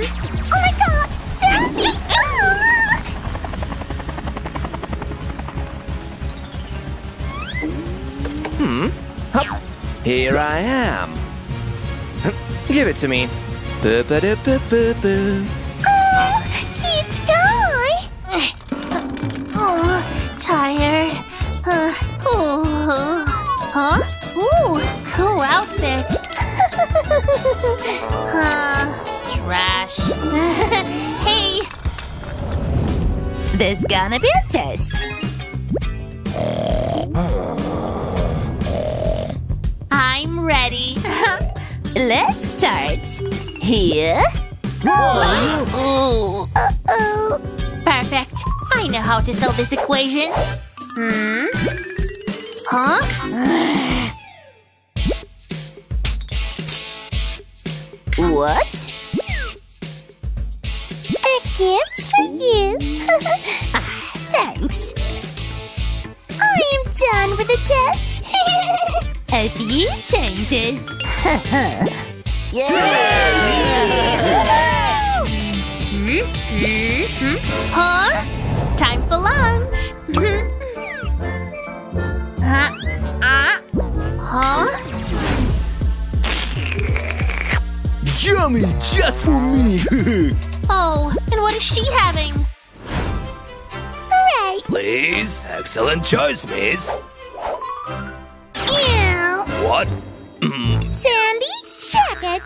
them. Oh my god! Sandy! Hup. Here I am. Give it to me. Boo, boo, boo, boo, boo, boo. Oh, cute guy. Oh, tired. Huh? Ooh, cool outfit. Trash. Hey, this gonna be a test. I'm ready. Let's start. Here. Oh. Uh-oh. Perfect. I know how to solve this equation. Huh? What? A gift for you. Thanks. I am done with the test. A few changes. Huh? Time for lunch. Yummy, just for me. Oh, and what is she having? Hooray! Please, excellent choice, miss. Ew. What? Sandy, check it.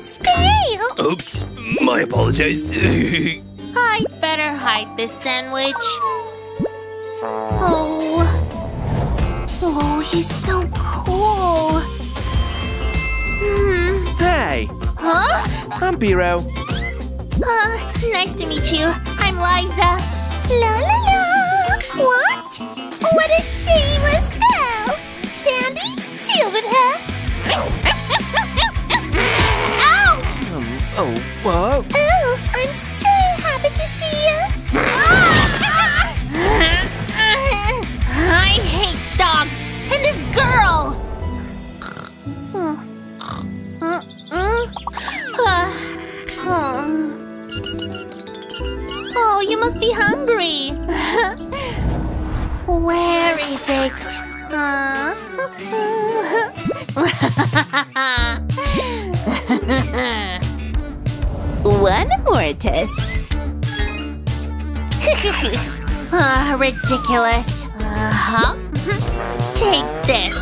Stale. Oops, my apologies. I better hide this sandwich. Oh, he's so cool. Hey. Huh? I'm Biro. Nice to meet you. I'm Liza. La la la. What? What a shameless girl. Sandy, deal with her. Ouch! What? Oh, I'm so happy to see you. I hate dogs and this girl. Oh, you must be hungry. Where is it? One more test. Ridiculous. Take this.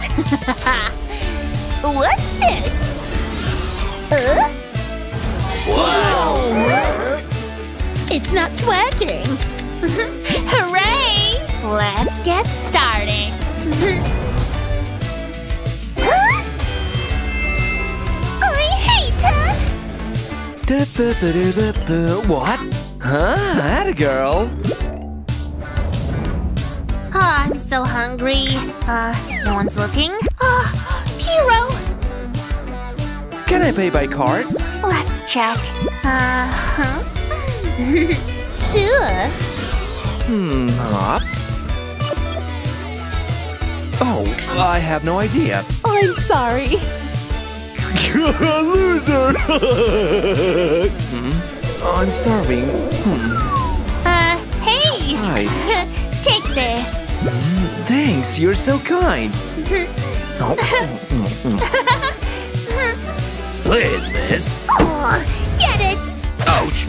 What's this? Whoa! It's not working. Hooray! Let's get started. Huh? I hate her. What? Huh? That girl. I'm so hungry. No one's looking. Biro! Can I pay by card? Let's check. Sure. Oh, I have no idea. I'm sorry. Loser! I'm starving. Hey! Hi. Take this. Thanks, you're so kind. Please, miss. Oh, get it. Ouch.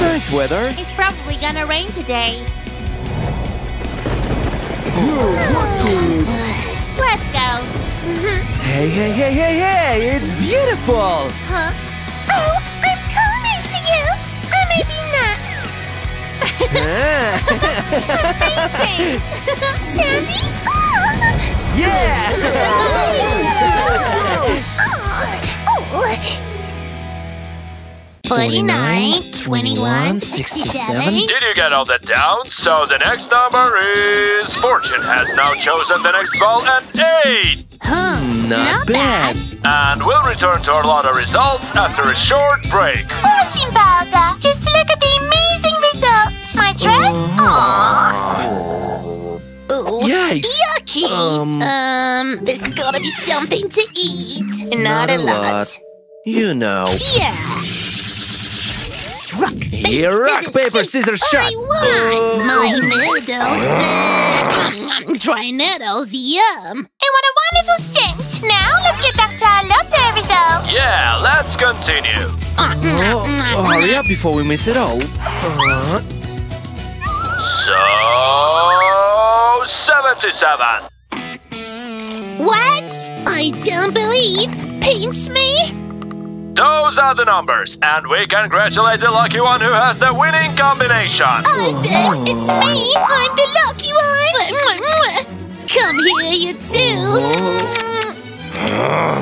Nice weather. It's probably gonna rain today. Let's go. Hey, it's beautiful. Huh? Oh, I'm coming to you. I may be nuts. Amazing! Sandy? Oh! Yeah! Oh. 49, 21, 67. Did you get all that down? So the next number is... Fortune has now chosen the next ball at 8! Not bad! And we'll return to our lottery results after a short break. Fortune Bowser, just look at the amazing results! My dress? Aww. Ooh. Yikes! Yucky! There's gotta be something to eat. Not a lot. You know. Yeah! Rock, paper, scissors, shot! I won! My noodles! Dry nettles, yum! And what a wonderful scent! Now let's get back to our lottery results! Yeah, let's continue! Hurry up before we miss it all! So... 77! What? I don't believe! Pinch me? Those are the numbers, and we congratulate the lucky one who has the winning combination! Awesome! It's me! I'm the lucky one! Come here, you two!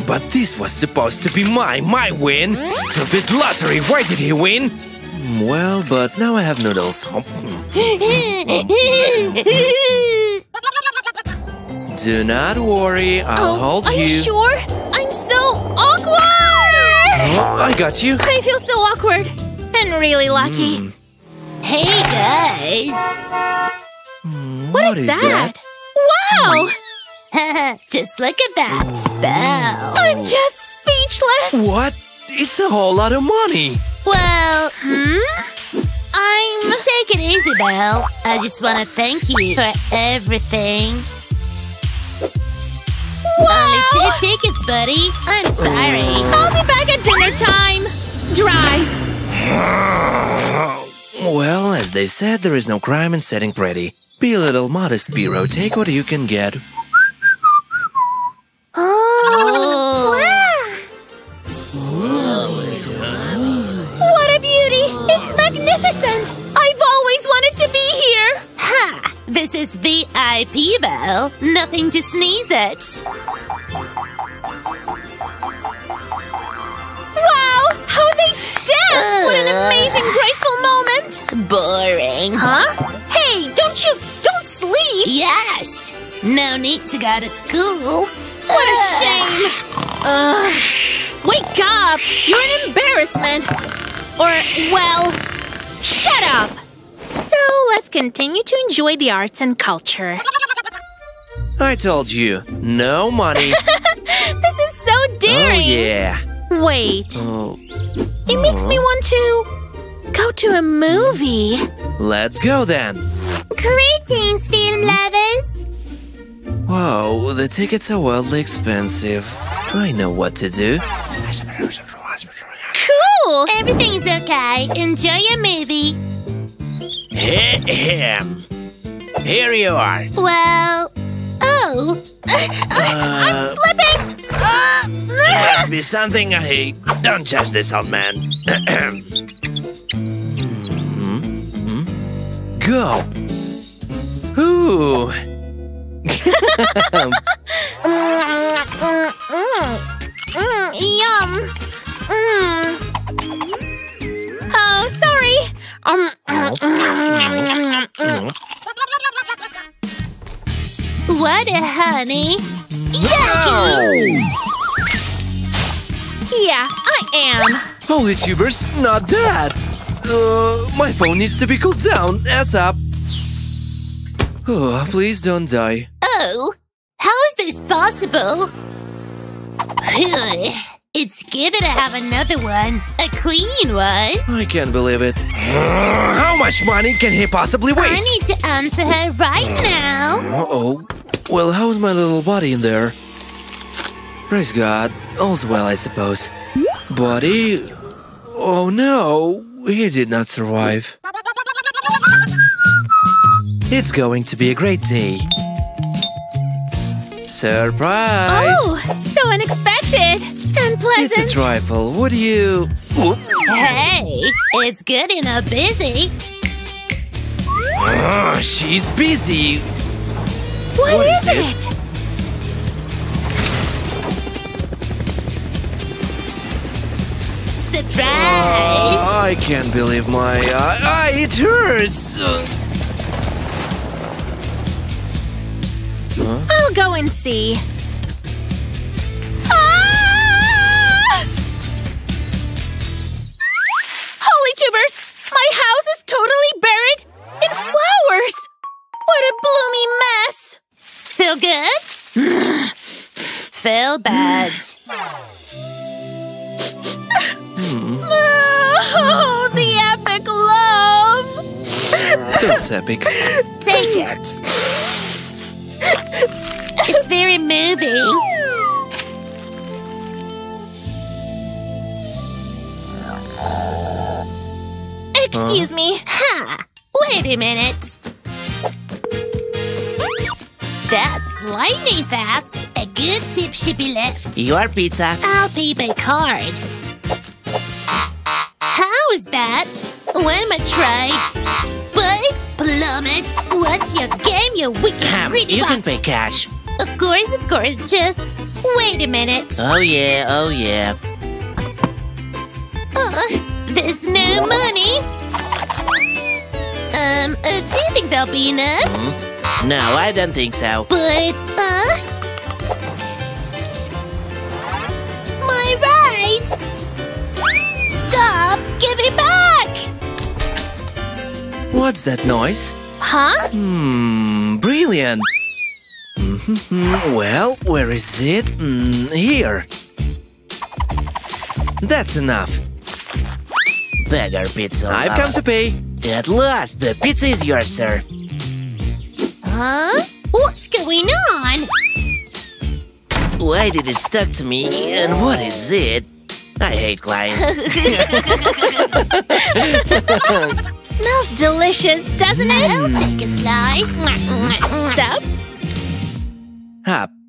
But this was supposed to be my win! Stupid lottery, why did he win? Well, but now I have noodles. Do not worry, I'll hold you. Are you sure? I'm so awkward! I got you. I feel so awkward and really lucky. Hey guys, what is that? Wow! Just look at that spell. I'm just speechless. What? It's a whole lot of money. Well, take it easy, Belle. I just want to thank you for everything. Wow. Only 2 tickets, buddy. I'm sorry. I'll be back at dinner time. Drive. Well, as they said, there is no crime in setting pretty. Be a little modest, Biro. Take what you can get. What a beauty! It's magnificent! I've always wanted to be here. Ha! This is VIP, Belle. Nothing to sneeze at. Wow! How they danced! What an amazing, graceful moment! Boring. Huh? Hey, don't sleep! Yes! No need to go to school. What a shame! Wake up! You're an embarrassment! Or, well, shut up! So, let's continue to enjoy the arts and culture. I told you, no money. This is so daring. Oh, yeah. Wait. It makes me want to go to a movie. Let's go, then. Greetings, film lovers. Wow, the tickets are wildly expensive. I know what to do. Cool. Everything is okay. Enjoy your movie. Here you are. Well, I'm slipping. Must be something I hate. Don't judge this old man. Go. Ooh. Yum. Oh, sorry. What a honey! Yucky! Yeah, I am! Holy tubers, not that! My phone needs to be cooled down, ass up! Oh, please don't die. Oh, how is this possible? It's good to have another one. A clean one. I can't believe it. How much money can he possibly waste? I need to answer her right now. Uh-oh. Well, how's my little body in there? Praise God. All's well, I suppose. Buddy? Oh, no. He did not survive. It's going to be a great day. Surprise! Oh, so unexpected. Unpleasant. It's a trifle. Would you? Whoop. Hey, it's good enough busy. She's busy. What is it? Surprise! I can't believe my eye. It hurts. I'll go and see. My house is totally buried in flowers! What a bloomy mess! Feel good? Feel bad. Oh, the epic love! That's epic. Take it. It's very moving. Excuse me. Ha! Wait a minute. That's lightning fast. A good tip should be left. Your pizza. I'll pay by card. How is that? When am I tried? Boy, plummet. What's your game, you wicked greedy You box? Can pay cash. Of course, just wait a minute. Oh yeah, oh yeah. There's no money. Do you think there'll be enough? No, I don't think so. But, my right! Stop! Give it back! What's that noise? Huh? Brilliant! Well, where is it? Here. That's enough. Beggar pizza. I've come to pay. At last, the pizza is yours, sir. Huh? What's going on? Why did it stuck to me? And what is it? I hate clients. Smells delicious, doesn't it? I'll take a slice. Stop. Up.